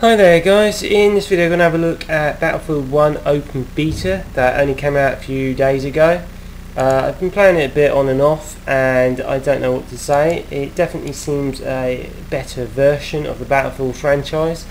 Hi there guys, in this video we're going to have a look at Battlefield 1 Open Beta that only came out a few days ago. I've been playing it a bit on and off and I don't know what to say. It definitely seems a better version of the Battlefield franchise,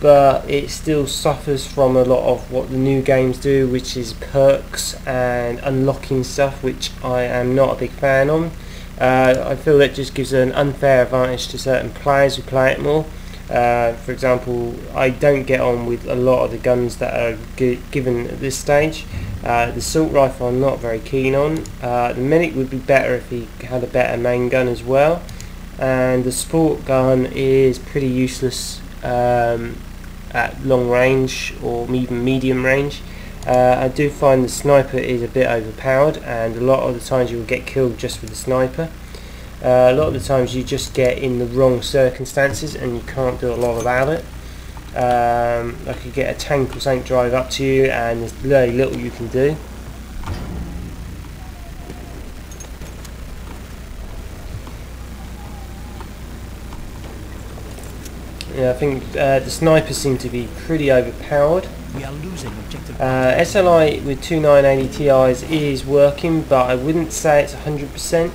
but it still suffers from a lot of what the new games do, which is perks and unlocking stuff, which I am not a big fan on. I feel that just gives an unfair advantage to certain players who play it more. For example, I don't get on with a lot of the guns that are given at this stage. The assault rifle I'm not very keen on. The medic would be better if he had a better main gun as well. And the sport gun is pretty useless at long range or even medium range. I do find the sniper is a bit overpowered, and a lot of the times you will get killed just with the sniper. A lot of the times you just get in the wrong circumstances and you can't do a lot about it. I could get a tank or something drive up to you and there's very little you can do. Yeah, I think the snipers seem to be pretty overpowered. We are losing objective. SLI with two 980ti's is working, but I wouldn't say it's 100%.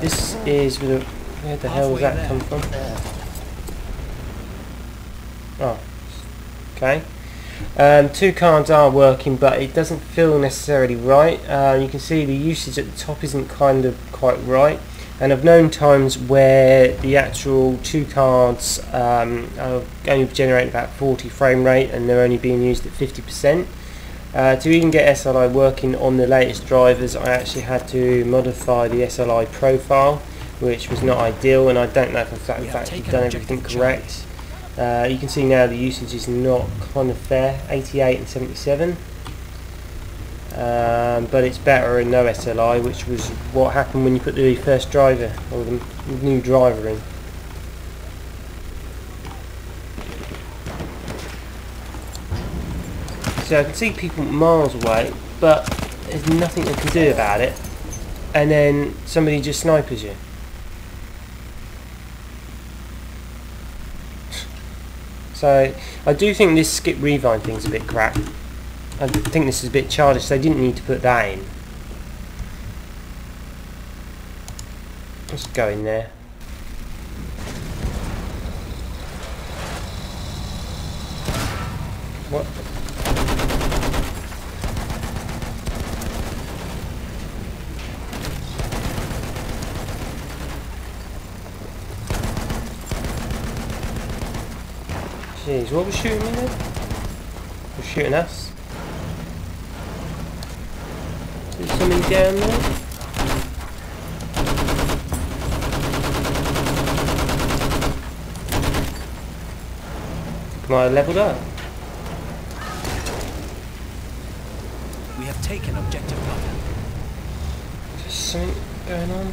This is with a... where the hell does that come from? Oh, okay. Two cards are working, but it doesn't feel necessarily right. You can see the usage at the top isn't kind of quite right, and I've known times where the actual two cards are only generating about 40 frame rate and they're only being used at 50%. To even get SLI working on the latest drivers, I actually had to modify the SLI profile, which was not ideal, and I don't know if I've actually done everything correct. You can see now the usage is not kind of fair, 88 and 77, but it's better in no SLI, which was what happened when you put the first driver, or the new driver in. So I can see people miles away, but there's nothing I can do about it, and then somebody just snipers you. So I do think this skip rewind thing's a bit crap. I think this is a bit childish, they didn't need to put that in. Let's go in there. What? Jeez, what was shooting me then? Was shooting us? Is there something down there? Come on, I leveled up. We have taken objective cover. Is there something going on?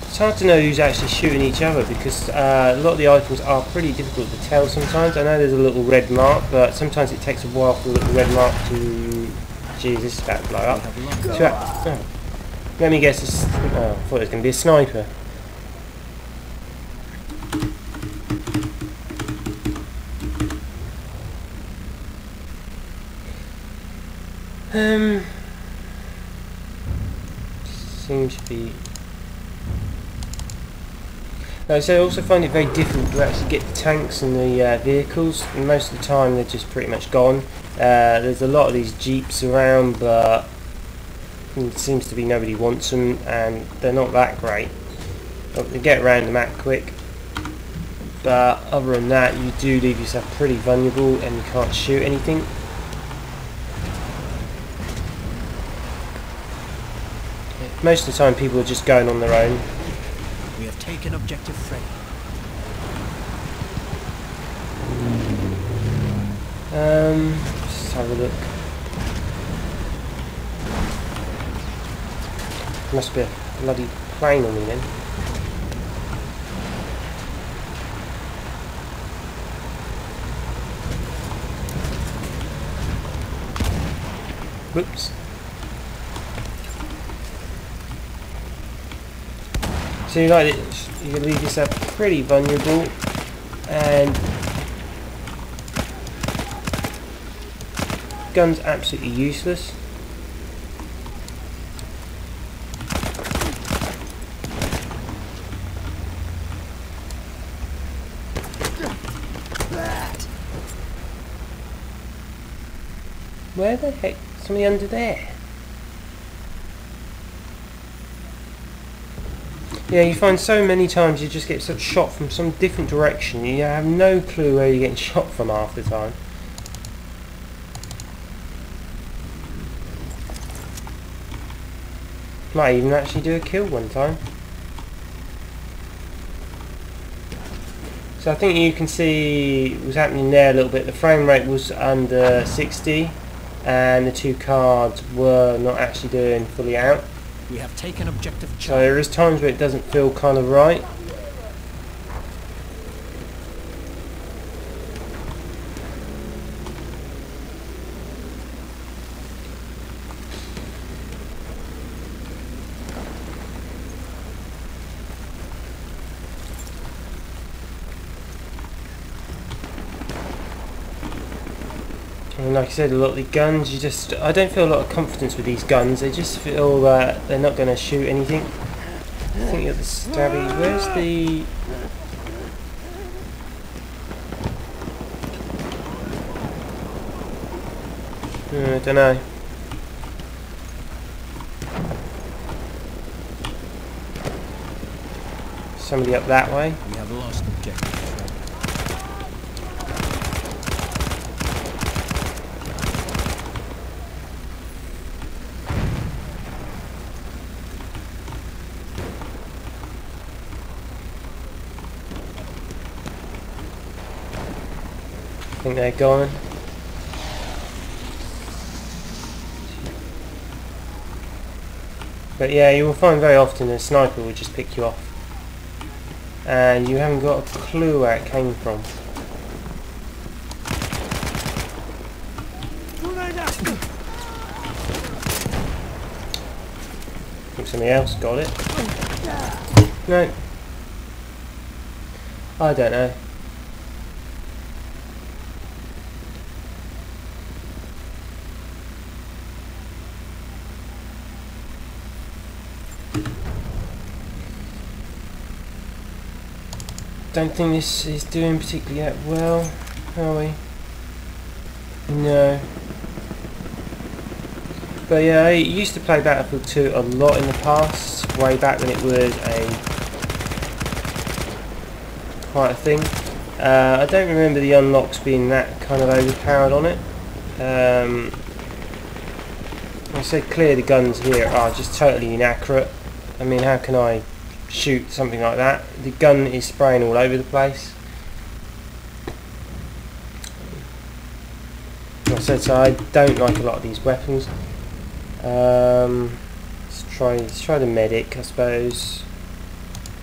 It's hard to know who's actually shooting each other because a lot of the items are pretty difficult to tell sometimes. I know there's a little red mark, but sometimes it takes a while for the little red mark to... Jeez, this is about to blow up. Oh. Let me guess, oh, I thought it was going to be a sniper. Seems to be... So I also find it very difficult to actually get the tanks and the vehicles, and most of the time they're just pretty much gone. There's a lot of these jeeps around, but it seems to be nobody wants them, and they're not that great. They get around the map quick, but other than that you do leave yourself pretty vulnerable and you can't shoot anything. Most of the time people are just going on their own. We have taken objective Freddy. Let's have a look. Must be a bloody plane on me then. Whoops. So you like it, you can leave yourself pretty vulnerable, and gun's absolutely useless. Where the heck? Somebody under there. Yeah, you find so many times you just get sort of shot from some different direction. You have no clue where you're getting shot from half the time. Might even actually do a kill one time. So I think you can see what's happening there a little bit. The frame rate was under 60, and the two cards were not actually doing fully out. We have taken objective charge. So there is times where it doesn't feel kind of right. And like I said, a lot of the guns, you just, I don't feel a lot of confidence with these guns. They just feel that they're not going to shoot anything. I think you're the stabby. Where's the... I don't know. Somebody up that way. We have lost the objective. I think they're gone. But yeah, you will find very often a sniper will just pick you off, and you haven't got a clue where it came from. I think somebody else got it. No. I don't know. Don't think this is doing particularly that well, are we? No. But yeah, I used to play Battlefield 2 a lot in the past, way back when it was quite a thing. I don't remember the unlocks being that kind of overpowered on it. I said clear the guns here are just totally inaccurate. I mean, how can I shoot something like that? The gun is spraying all over the place. Like I said, so I don't like a lot of these weapons. Let's try the medic, I suppose.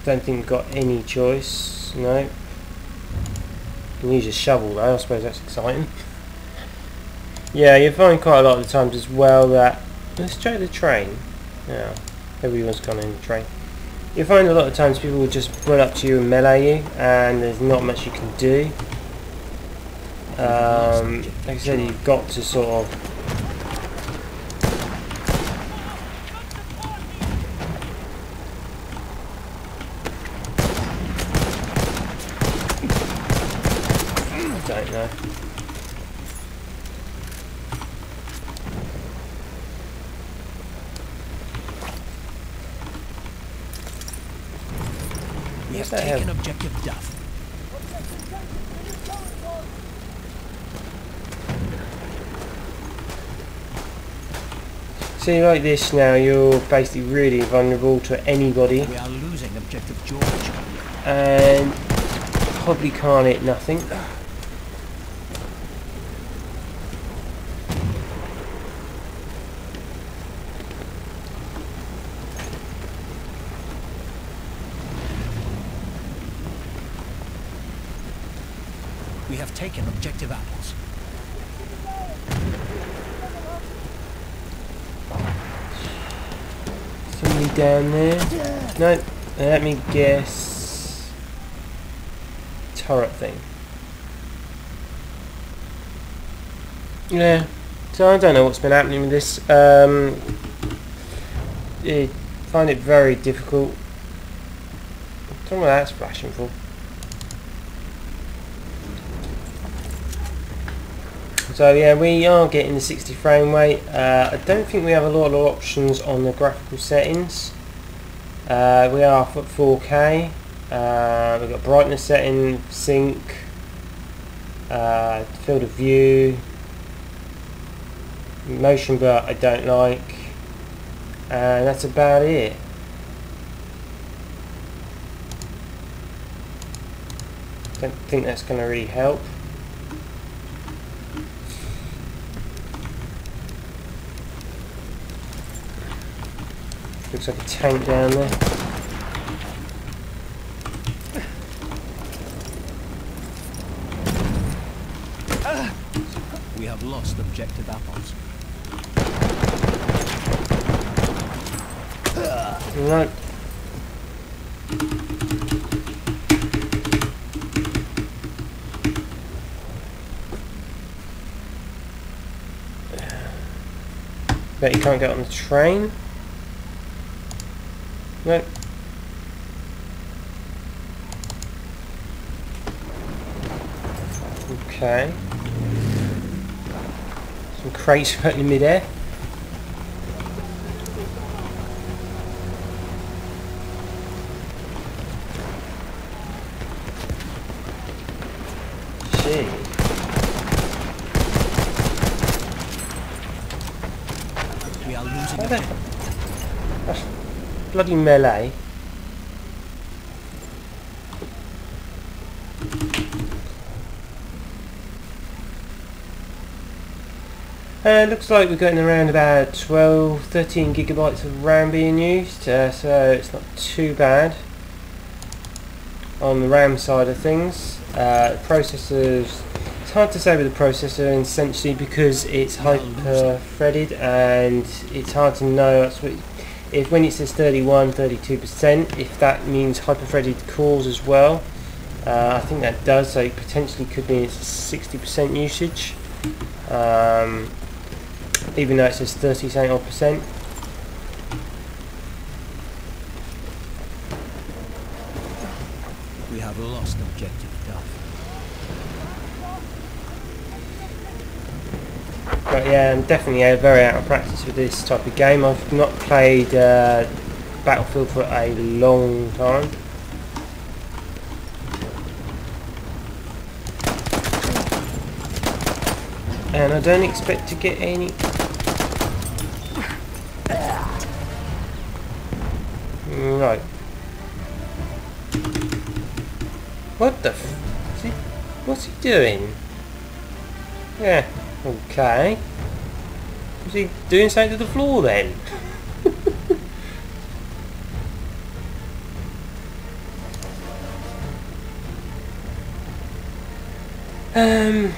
Don't think we've got any choice. No. You can use a shovel though, I suppose that's exciting. Yeah, you find quite a lot of the times as well that... Let's try the train. Yeah, everyone's gone in the train. You find a lot of times people will just run up to you and melee you, and there's not much you can do. Like I said, you've got to sort of... I don't know. Take an objective duff. See, like this now, you're basically really vulnerable to anybody. We are losing objective George. And probably can't hit nothing. We have taken objective apples. Somebody down there? No. Let me guess... turret thing. Yeah, so I don't know what's been happening with this. I find it very difficult. I don't know what that's flashing for. So yeah, we are getting the 60 frame rate. I don't think we have a lot of options on the graphical settings. We are at 4K. We've got brightness setting, sync, field of view, motion blur I don't like, and that's about it. Don't think that's going to really help. Looks like a tank down there. We have lost objective apples. Right. Bet you can't get on the train. No. Okay. Some crates right in mid-air. Gee. We are losing. Oh, bloody melee. Looks like we're getting around about 12-13 gigabytes of RAM being used, so it's not too bad on the RAM side of things. Processors, it's hard to say with the processor essentially because it's hyper threaded and it's hard to know that's what. If when it says 31, 32%, if that means hyper-threaded cores as well, I think that does, so it potentially could mean it's 60% usage, even though it says 30-something odd %. We have lost objective Duff. But yeah, I'm definitely very out of practice with this type of game. I've not played Battlefield for a long time. And I don't expect to get any... Right. What the f... what's he doing? Yeah. Okay. Is he doing something to the floor then?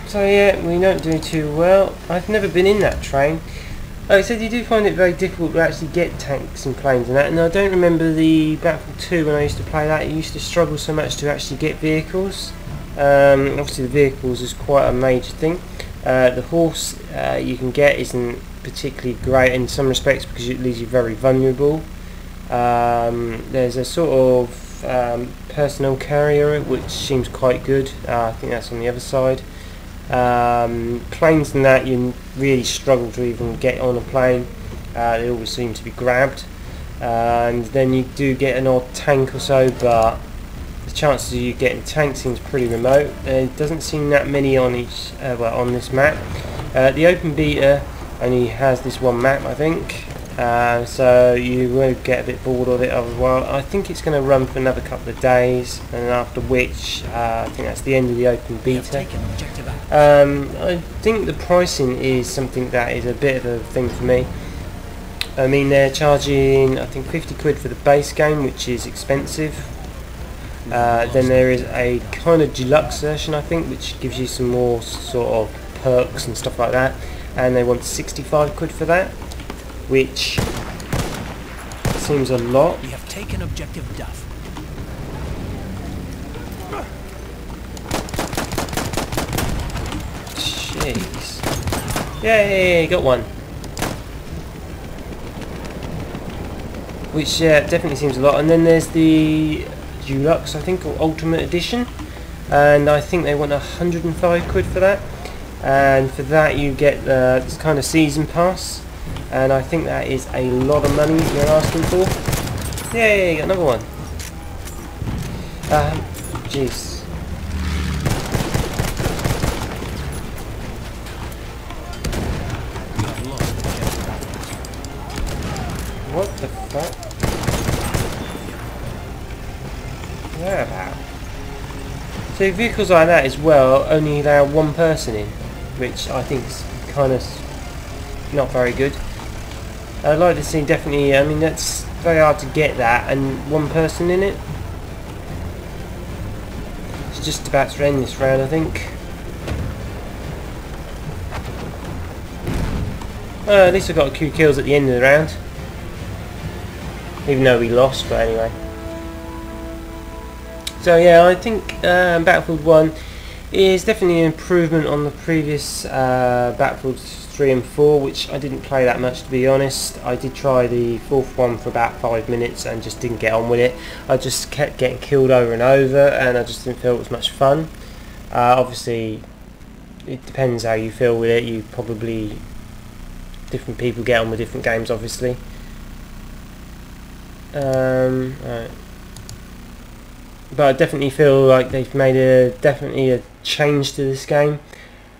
So yeah, we don't do too well. I've never been in that train. Like I said, you do find it very difficult to actually get tanks and planes and that, and I don't remember the Battlefield 2 when I used to play that. It used to struggle so much to actually get vehicles. Obviously the vehicles is quite a major thing. The horse you can get isn't particularly great in some respects because it leaves you very vulnerable. There's a sort of personnel carrier which seems quite good. I think that's on the other side. Planes and that, you really struggle to even get on a plane. They always seem to be grabbed. And then you do get an odd tank or so, but the chances of you getting a tank seems pretty remote. There doesn't seem that many on each, well, on this map. The open beta only has this one map, I think, so you will get a bit bored of it after a while. I think it's going to run for another couple of days, and after which I think that's the end of the open beta. I think the pricing is something that is a bit of a thing for me. I mean, they're charging I think 50 quid for the base game, which is expensive. Then there is a kind of deluxe version, I think, which gives you some more sort of perks and stuff like that, and they want 65 quid for that, which seems a lot. We have taken objective Duff. Yay, got one. Which definitely seems a lot. And then there's the Deluxe, I think, or Ultimate Edition. And I think they want 105 quid for that. And for that you get this kind of season pass. And I think that is a lot of money you're asking for. Yay, got another one. Jeez. What the fuck? Where about? So vehicles like that as well only allow one person in, which I think is kind of not very good. I'd like to see definitely, I mean that's very hard to get that and one person in it. It's just about to end this round I think. At least I got a few kills at the end of the round. Even though we lost, but anyway. So yeah, I think Battlefield 1 is definitely an improvement on the previous Battlefield 3 and 4, which I didn't play that much to be honest. I did try the fourth one for about 5 minutes and just didn't get on with it. I just kept getting killed over and over and I just didn't feel it was much fun. Obviously, it depends how you feel with it. You probably... different people get on with different games, obviously. Right. But I definitely feel like they've made definitely a change to this game.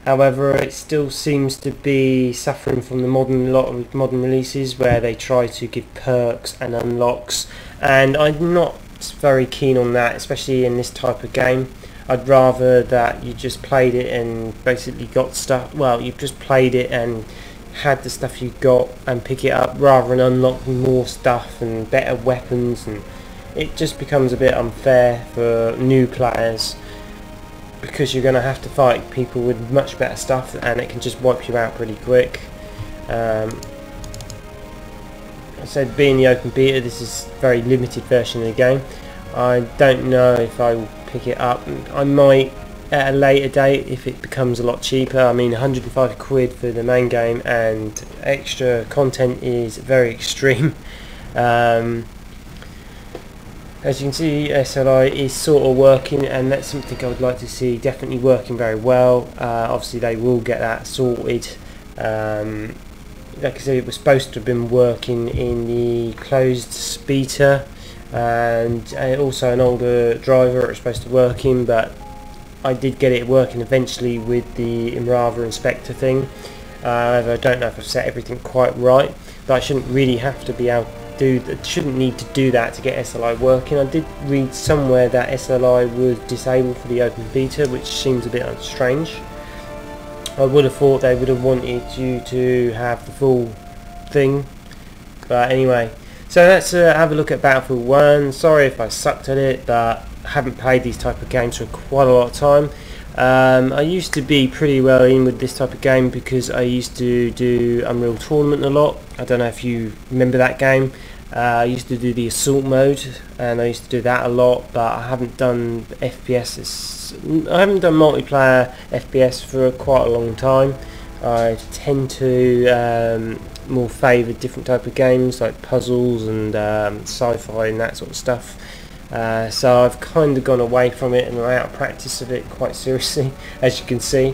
However, it still seems to be suffering from the lot of modern releases where they try to give perks and unlocks, and I'm not very keen on that, especially in this type of game. I'd rather that you just played it and basically got stuff. Well, you just played it and had the stuff you got and pick it up rather than unlock more stuff and better weapons, and it just becomes a bit unfair for new players because you're going to have to fight people with much better stuff and it can just wipe you out pretty quick. I said being the open beta, this is a very limited version of the game. I don't know if I will pick it up. I might at a later date if it becomes a lot cheaper. I mean 105 quid for the main game and extra content is very extreme. As you can see, SLI is sort of working and that's something I would like to see definitely working very well. Obviously they will get that sorted. Like I said, it was supposed to have been working in the closed beta and also an older driver it was supposed to work in, but I did get it working eventually with the Imraver inspector thing. However, I don't know if I've set everything quite right, but I shouldn't really have to be out do that. Shouldn't need to do that to get SLI working. I did read somewhere that SLI was disabled for the open beta, which seems a bit strange. I would have thought they would have wanted you to have the full thing, but anyway. So let's have a look at Battlefield 1. Sorry if I sucked at it, but I haven't played these type of games for quite a lot of time. I used to be pretty well in with this type of game because I used to do Unreal Tournament a lot. I don't know if you remember that game. I used to do the assault mode and I used to do that a lot, but I haven't done FPS. I haven't done multiplayer FPS for quite a long time. I tend to more favour different type of games like puzzles and sci-fi and that sort of stuff. So I've kind of gone away from it and I'm out of practice of it quite seriously, as you can see.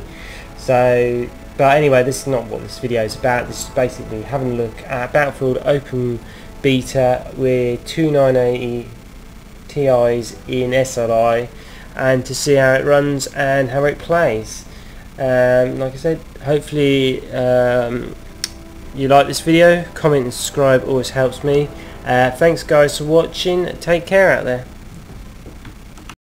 So, but anyway, this is not what this video is about. This is basically having a look at Battlefield Open Beta with two 980ti's in SLI and to see how it runs and how it plays. Like I said, hopefully you like this video. Comment and subscribe always helps me. Thanks guys for watching, take care out there.